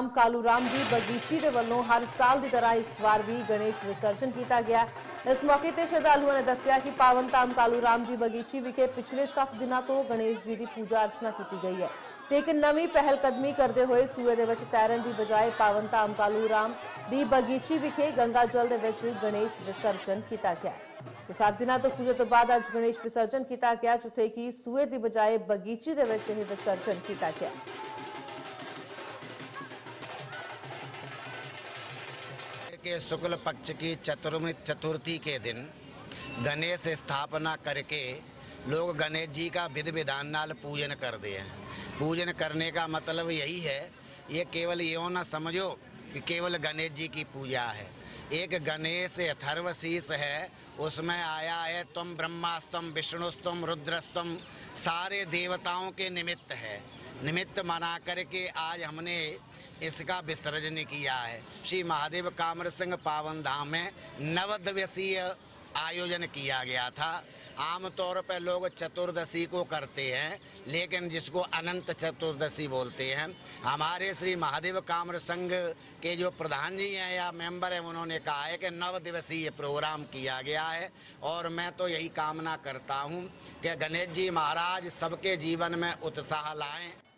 कालूराम की बगीची के वालों हर साल की तरह इस बार भी गणेश विसर्जन किया गया। इस मौके पर श्रद्धालुओं ने दस्या कि पावन धाम कालूराम की बगीची विखे पिछले 7 दिनों तो गणेश जी की पूजा अर्चना की गई है। एक नवी पहलकदमी करते हुए सूए के तैरन की बजाय पावन धाम कालूराम की बगीची विखे गंगा जल के गणेश विसर्जन किया गया। तो 7 दिनों तो पूजा तो बाद अज गणेश विसर्जन किया गया, जिथे कि सूए की बजाय बगीची के विसर्जन किया गया। के शुक्ल पक्ष की चतुर्मुच चतुर्थी के दिन गणेश स्थापना करके लोग गणेश जी का विधि विधान नाल पूजन करते हैं। पूजन करने का मतलब यही है, ये केवल यो ना समझो कि केवल गणेश जी की पूजा है। एक गणेश अथर्वशीष है, उसमें आया है तुम ब्रह्मास्तम विष्णुस्तम रुद्रस्तम, सारे देवताओं के निमित्त है। निमित्त मना करके आज हमने इसका विसर्जन किया है। श्री महादेव कामर संघ पावन धाम में 9 दिवसीय आयोजन किया गया था। आमतौर पर लोग चतुर्दशी को करते हैं, लेकिन जिसको अनंत चतुर्दशी बोलते हैं। हमारे श्री महादेव कामर संघ के जो प्रधान जी हैं या मेंबर हैं, उन्होंने कहा है कि 9 दिवसीय प्रोग्राम किया गया है। और मैं तो यही कामना करता हूं कि गणेश जी महाराज सबके जीवन में उत्साह लाएं।